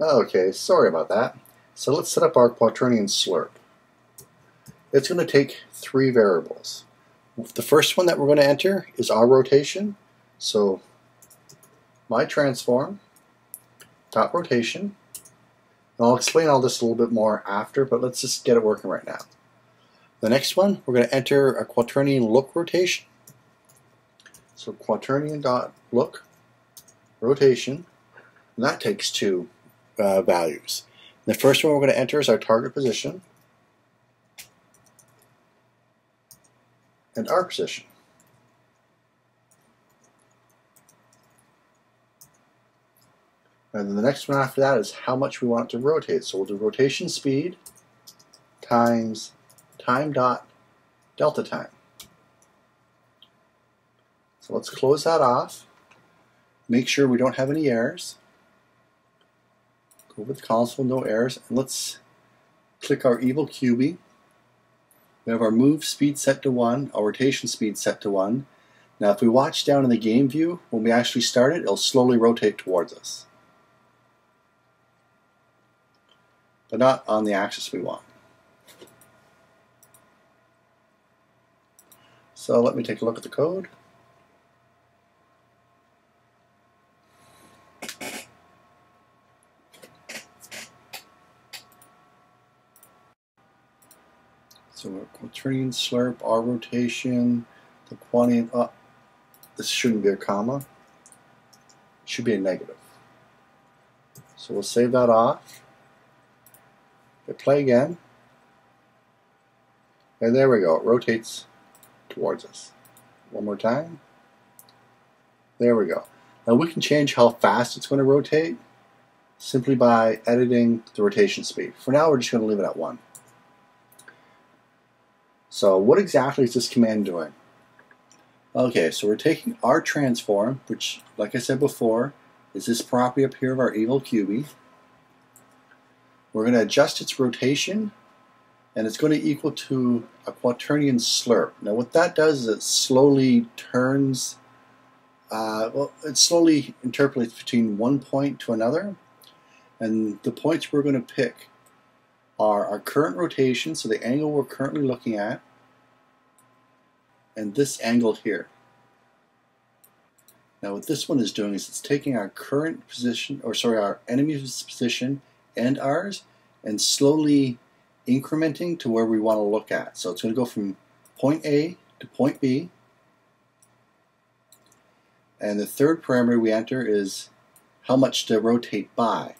Okay, sorry about that. So let's set up our quaternion slurp. It's going to take three variables. The first one that we're going to enter is our rotation. So my transform dot rotation. And I'll explain all this a little bit more after, but let's just get it working right now. The next one, we're going to enter a quaternion look rotation. So quaternion dot look rotation. And that takes two values. The first one we're going to enter is our target position and our position. And then the next one after that is how much we want it to rotate. So we'll do rotation speed times time dot delta time. So let's close that off. Make sure we don't have any errors. Go over the console, no errors, and let's click our evil QB. We have our move speed set to 1, our rotation speed set to 1. Now if we watch down in the game view, when we actually start it, it'll slowly rotate towards us. But not on the axis we want. So let me take a look at the code. So we're quaternion slurp, our rotation, the quaternion up. This shouldn't be a comma. It should be a negative. So we'll save that off. Hit play again. And there we go. It rotates towards us. One more time. There we go. Now we can change how fast it's going to rotate simply by editing the rotation speed. For now, we're just going to leave it at 1. So what exactly is this command doing? Okay, so we're taking our transform, which, like I said before, is this property up here of our evil QB. We're going to adjust its rotation, and it's going to equal to a quaternion slurp. Now what that does is it slowly turns, it slowly interpolates between one point to another, and the points we're going to pick are our current rotation, so the angle we're currently looking at, and this angle here. Now what this one is doing is it's taking our current position, or sorry, our enemy's position and ours, and slowly incrementing to where we want to look at. So it's going to go from point A to point B, and the third parameter we enter is how much to rotate by.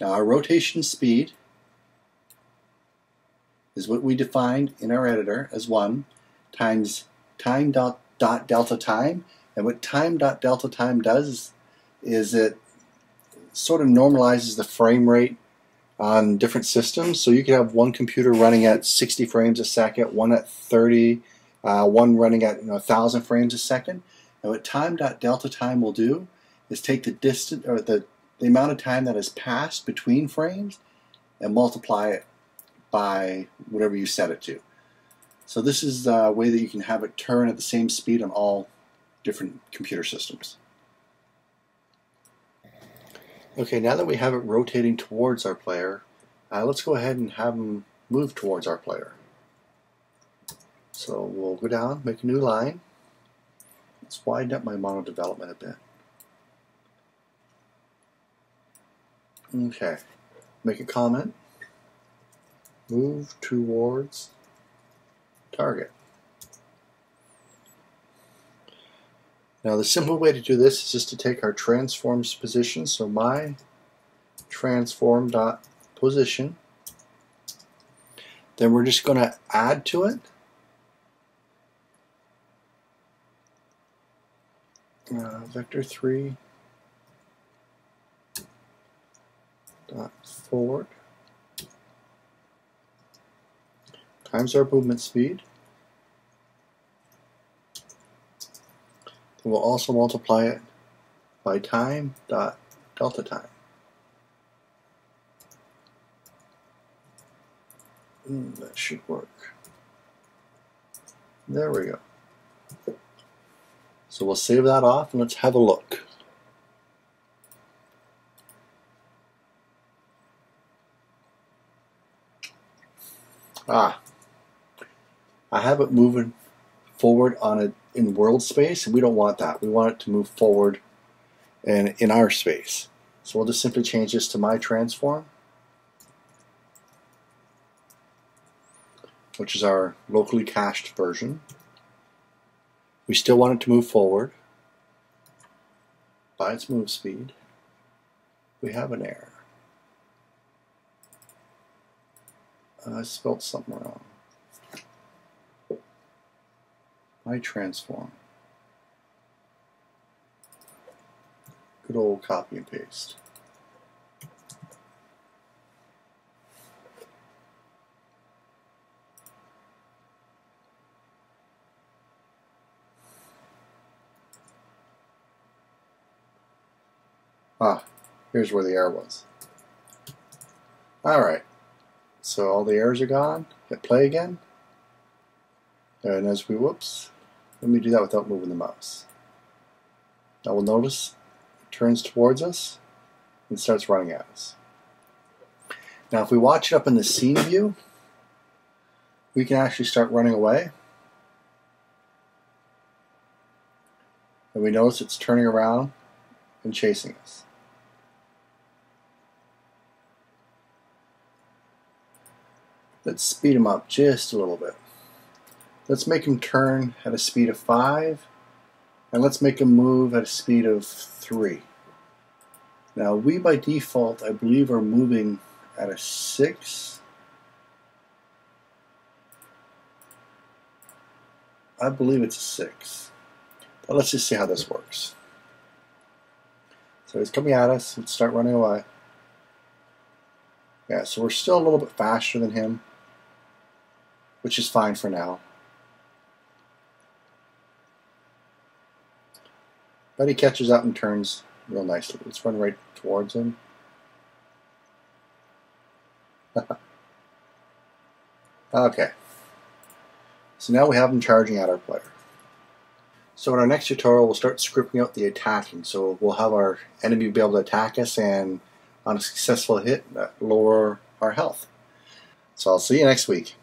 Now our rotation speed is what we defined in our editor as 1 times time dot delta time. And what time dot delta time does is it sort of normalizes the frame rate on different systems. So you could have one computer running at 60 frames a second, one at 30, one running at 1,000 frames a second. And what time dot delta time will do is take the distance or the amount of time that has passed between frames and multiply it by whatever you set it to. So this is a way that you can have it turn at the same speed on all different computer systems. Okay, now that we have it rotating towards our player, let's go ahead and have them move towards our player. So we'll go down, make a new line. Let's widen up my mono development a bit. Okay, make a comment. Move towards target. Now the simple way to do this is just to take our transform's position, so my transform dot position, then we're just going to add to it. Vector 3 dot forward times our movement speed. And we'll also multiply it by time dot delta time. That should work. There we go. So we'll save that off and let's have a look. I have it moving forward on it in world space, and we don't want that. We want it to move forward and in our space. So we'll just simply change this to my transform, which is our locally cached version. We still want it to move forward by its move speed. We have an error. I spelled something wrong. My transform. Good old copy and paste. Here's where the error was. Alright, so all the errors are gone. Hit play again. And as we, whoops, let me do that without moving the mouse. Now we'll notice it turns towards us and starts running at us. Now if we watch it up in the scene view, we can actually start running away. And we notice it's turning around and chasing us. Let's speed him up just a little bit. Let's make him turn at a speed of 5, and let's make him move at a speed of 3. Now we by default, I believe, are moving at a 6. I believe it's a 6. But let's just see how this works. So he's coming at us, let's start running away. Yeah, so we're still a little bit faster than him, which is fine for now. But he catches up and turns real nicely. Let's run right towards him. Okay. So now we have him charging at our player. So in our next tutorial, we'll start scripting out the attacking. So we'll have our enemy be able to attack us, and on a successful hit, lower our health. So I'll see you next week.